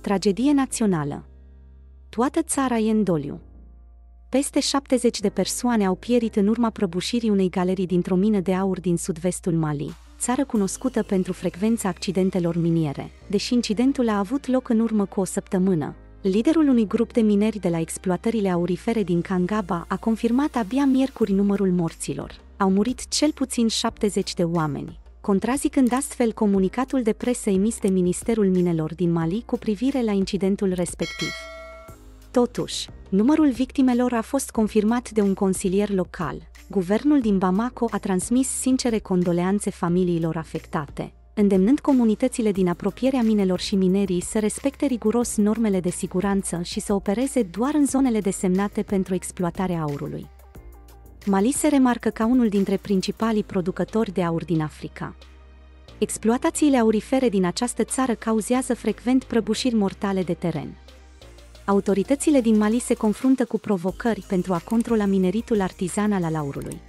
Tragedie națională. Toată țara e în doliu. Peste 70 de persoane au pierit în urma prăbușirii unei galerii dintr-o mină de aur din sud-vestul Mali, țară cunoscută pentru frecvența accidentelor miniere. Deși incidentul a avut loc în urmă cu o săptămână, liderul unui grup de mineri de la exploatările aurifere din Kangaba a confirmat abia miercuri numărul morților. Au murit cel puțin 70 de oameni, contrazicând astfel comunicatul de presă emis de Ministerul Minelor din Mali cu privire la incidentul respectiv. Totuși, numărul victimelor a fost confirmat de un consilier local. Guvernul din Bamako a transmis sincere condoleanțe familiilor afectate, îndemnând comunitățile din apropierea minelor și minerii să respecte riguros normele de siguranță și să opereze doar în zonele desemnate pentru exploatarea aurului. Mali se remarcă ca unul dintre principalii producători de aur din Africa. Exploatațiile aurifere din această țară cauzează frecvent prăbușiri mortale de teren. Autoritățile din Mali se confruntă cu provocări pentru a controla mineritul artizanal al aurului.